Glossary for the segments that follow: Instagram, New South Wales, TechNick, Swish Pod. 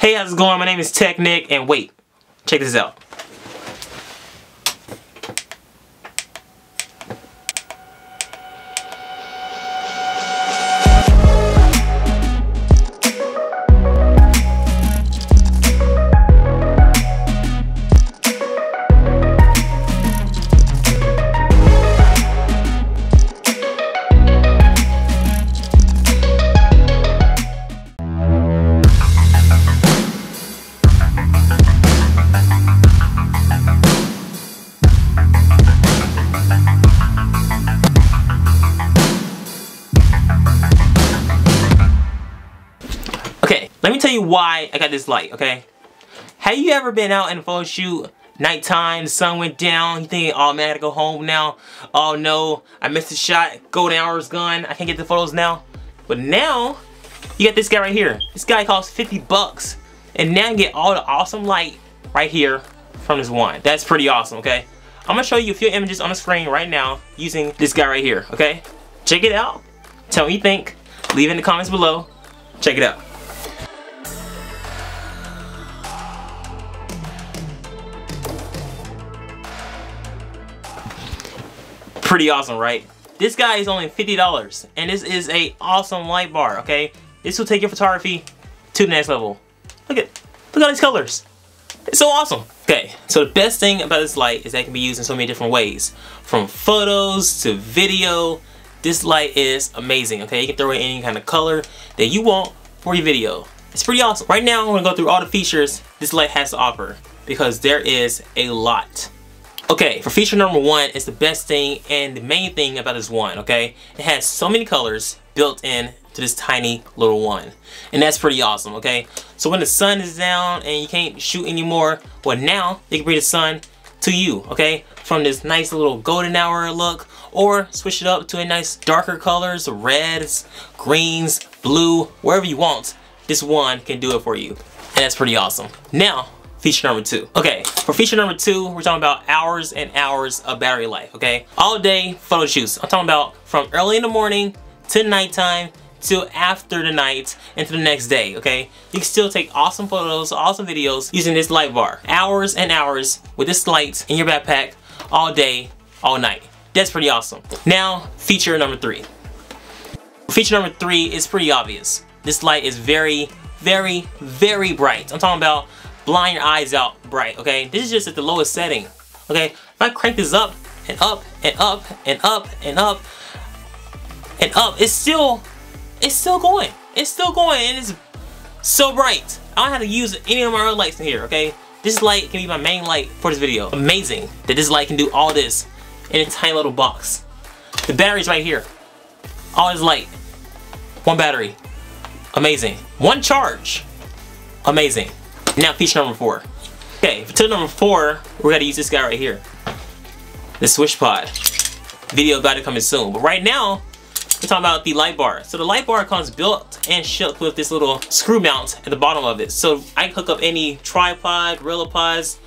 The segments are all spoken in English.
Hey, how's it going? My name is TechNick, and wait, check this out. Let me tell you why I got this light, okay? Have you ever been out in a photo shoot, nighttime, the sun went down, you thinking, oh man, I gotta go home now. Oh no, I missed the shot, golden hour's gone, I can't get the photos now. But now, you got this guy right here. This guy costs 50 bucks. And now you get all the awesome light right here from this one. That's pretty awesome, okay? I'm gonna show you a few images on the screen right now using this guy right here, okay? Check it out. Tell me what you think. Leave it in the comments below. Check it out. Pretty awesome, right? This guy is only $50, and this is a awesome light bar, okay? This will take your photography to the next level. Look at all these colors. It's so awesome. Okay, so the best thing about this light is that it can be used in so many different ways. From photos to video, this light is amazing, okay? You can throw in any kind of color that you want for your video. It's pretty awesome. Right now, I'm gonna go through all the features this light has to offer, because there is a lot. Okay, for feature number one, it's the best thing and the main thing about this one, okay? It has so many colors built in to this tiny little one. And that's pretty awesome, okay? So when the sun is down and you can't shoot anymore, well now, you can bring the sun to you, okay? From this nice little golden hour look, or switch it up to a nice darker colors, reds, greens, blue, wherever you want, this one can do it for you. And that's pretty awesome. Now, feature number two. Okay, for feature number two, we're talking about hours and hours of battery life, okay? All day photo shoots. I'm talking about from early in the morning to nighttime to after the night and to the next day, okay? You can still take awesome photos, awesome videos using this light bar. Hours and hours with this light in your backpack all day, all night. That's pretty awesome. Now, feature number three. Feature number three is pretty obvious. This light is very, very, very bright. I'm talking about blind your eyes out bright, okay? This is just at the lowest setting, okay? If I crank this up and up and up and up and up and up, it's still going, and it's so bright. I don't have to use any of my other lights in here, okay? This light can be my main light for this video. Amazing that this light can do all this in a tiny little box. The battery's right here. All this light, one battery, amazing. One charge, amazing. Now feature number four. Okay, for tip number four, we're gonna use this guy right here. The Swish Pod. Video about it coming soon. But right now, we're talking about the light bar. So the light bar comes built and shipped with this little screw mount at the bottom of it. So I can hook up any tripod, gorilla pods,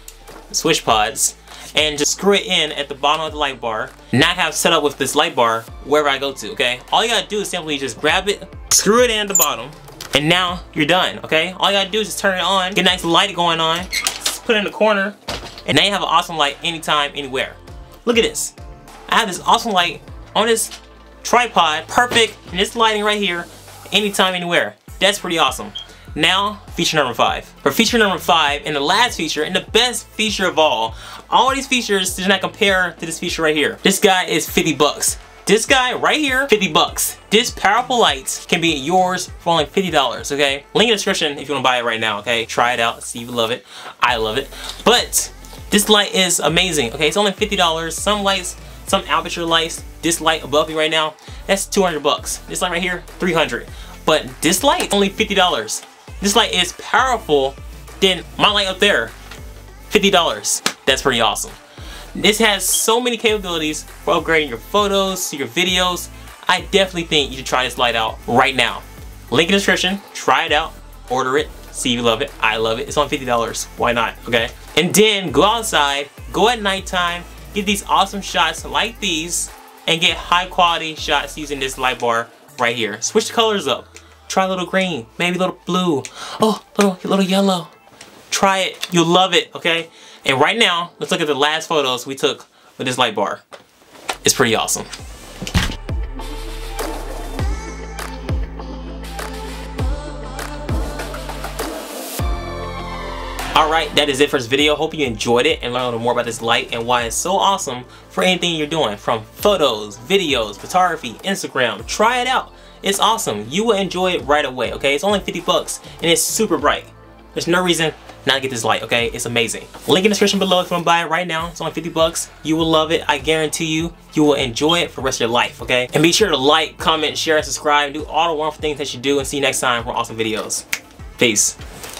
Swish Pods, and just screw it in at the bottom of the light bar. And I have set up with this light bar wherever I go to, okay? All you gotta do is simply just grab it, screw it in at the bottom, and now you're done, okay? All you gotta do is just turn it on, get a nice light going on, just put it in the corner, and now you have an awesome light anytime, anywhere. Look at this. I have this awesome light on this tripod, perfect, and this lighting right here, anytime, anywhere. That's pretty awesome. Now, feature number five. For feature number five, and the last feature, and the best feature of all these features do not compare to this feature right here. This guy is 50 bucks. This guy right here, 50 bucks. This powerful light can be yours for only $50, okay? Link in the description if you wanna buy it right now, okay? Try it out, see if you love it. I love it. But this light is amazing, okay? It's only $50. Some lights, some aperture lights, this light above me right now, that's 200 bucks. This light right here, 300. But this light, only $50. This light is powerful than my light up there, $50. That's pretty awesome. This has so many capabilities for upgrading your photos, your videos. I definitely think you should try this light out right now. Link in the description, try it out, order it, see if you love it. I love it. It's only $50, why not, okay? And then go outside, go at nighttime, get these awesome shots like these, and get high quality shots using this light bar right here. Switch the colors up. Try a little green, maybe a little blue. Oh, little yellow. Try it, you'll love it, okay? And right now, let's look at the last photos we took with this light bar. It's pretty awesome. Alright, that is it for this video. Hope you enjoyed it and learned a little more about this light and why it's so awesome for anything you're doing, from photos, videos, photography, Instagram. Try it out. It's awesome. You will enjoy it right away, okay? It's only $50 and it's super bright. There's no reason not to get this light, okay? It's amazing. Link in the description below if you want to buy it right now. It's only $50. You will love it. I guarantee you, you will enjoy it for the rest of your life, okay? And be sure to like, comment, share, and subscribe, and do all the wonderful things that you do, and see you next time for awesome videos. Peace.